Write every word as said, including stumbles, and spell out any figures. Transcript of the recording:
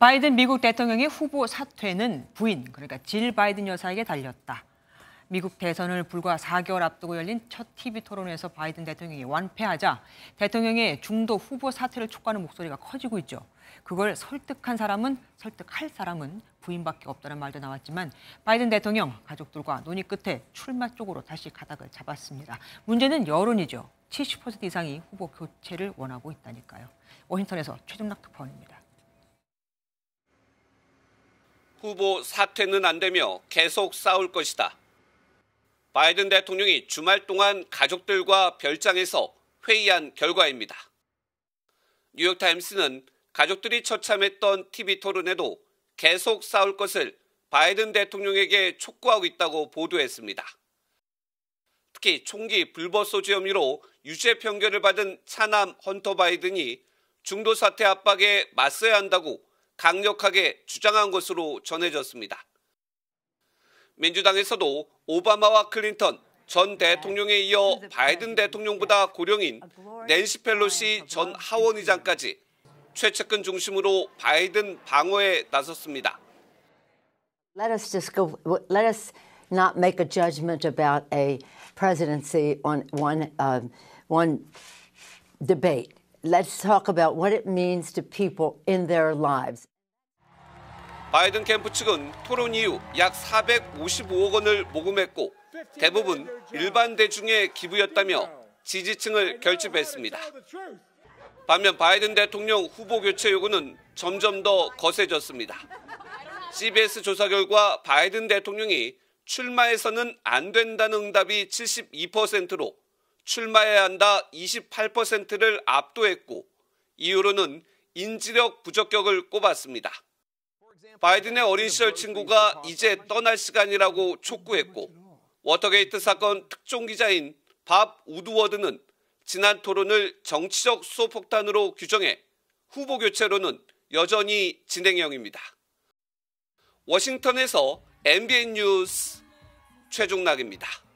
바이든 미국 대통령의 후보 사퇴는 부인, 그러니까 질 바이든 여사에게 달렸다. 미국 대선을 불과 사 개월 앞두고 열린 첫 티비 토론에서 바이든 대통령이 완패하자 대통령의 중도 후보 사퇴를 촉구하는 목소리가 커지고 있죠. 그걸 설득한 사람은, 설득할 사람은 부인밖에 없다는 말도 나왔지만 바이든 대통령 가족들과 논의 끝에 출마 쪽으로 다시 가닥을 잡았습니다. 문제는 여론이죠. 칠십 퍼센트 이상이 후보 교체를 원하고 있다니까요. 워싱턴에서 최중락 특파원입니다. 후보 사퇴는 안 되며 계속 싸울 것이다. 바이든 대통령이 주말 동안 가족들과 별장에서 회의한 결과입니다. 뉴욕타임스는 가족들이 처참했던 티비 토론에도 계속 싸울 것을 바이든 대통령에게 촉구하고 있다고 보도했습니다. 특히 총기 불법소지 혐의로 유죄 판결을 받은 차남 헌터 바이든이 중도 사퇴 압박에 맞서야 한다고 강력하게 주장한 것으로 전해졌습니다. 민주당에서도 오바마와 클린턴 전 대통령에 이어 바이든 대통령보다 고령인 낸시 펠로시 전 하원의장까지 최측근 중심으로 바이든 방어에 나섰습니다. Let us just go, let us not make a judgment about a presidency on one, uh, one debate. Let's talk about what it means to people in their lives. 바이든 캠프 측은 토론 이후 약 사백오십오억 원을 모금했고 대부분 일반 대중의 기부였다며 지지층을 결집했습니다. 반면 바이든 대통령 후보 교체 요구는 점점 더 거세졌습니다. 씨비에스 조사 결과 바이든 대통령이 출마해서는 안 된다는 응답이 칠십이 퍼센트로 출마해야 한다 이십팔 퍼센트를 압도했고 이유로는 인지력 부적격을 꼽았습니다. 바이든의 어린 시절 친구가 이제 떠날 시간이라고 촉구했고 워터게이트 사건 특종 기자인 밥 우드워드는 지난 토론을 정치적 수소폭탄으로 규정해 후보 교체로는 여전히 진행형입니다. 워싱턴에서 엠비엔 뉴스 최중락입니다.